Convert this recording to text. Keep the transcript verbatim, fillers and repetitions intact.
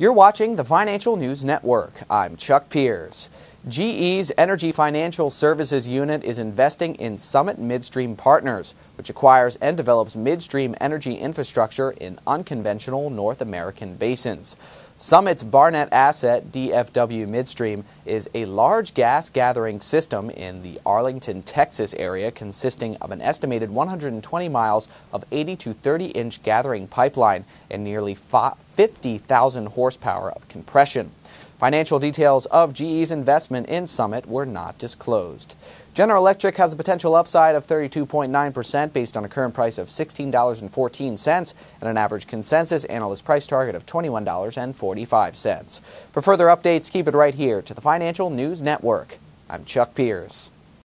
You're watching the Financial News Network. I'm Chuck Pierce. G E's Energy Financial Services unit is investing in Summit Midstream Partners, which acquires and develops midstream energy infrastructure in unconventional North American basins. Summit's Barnett asset, D F W Midstream, is a large gas gathering system in the Arlington, Texas area consisting of an estimated one hundred twenty miles of eighty to thirty inch gathering pipeline and nearly fifty thousand horsepower of compression. Financial details of G E's investment in Summit were not disclosed. General Electric has a potential upside of thirty-two point nine percent based on a current price of sixteen dollars and fourteen cents and an average consensus analyst price target of twenty-one dollars and forty-five cents. For further updates, keep it right here to the Financial News Network. I'm Chuck Pierce.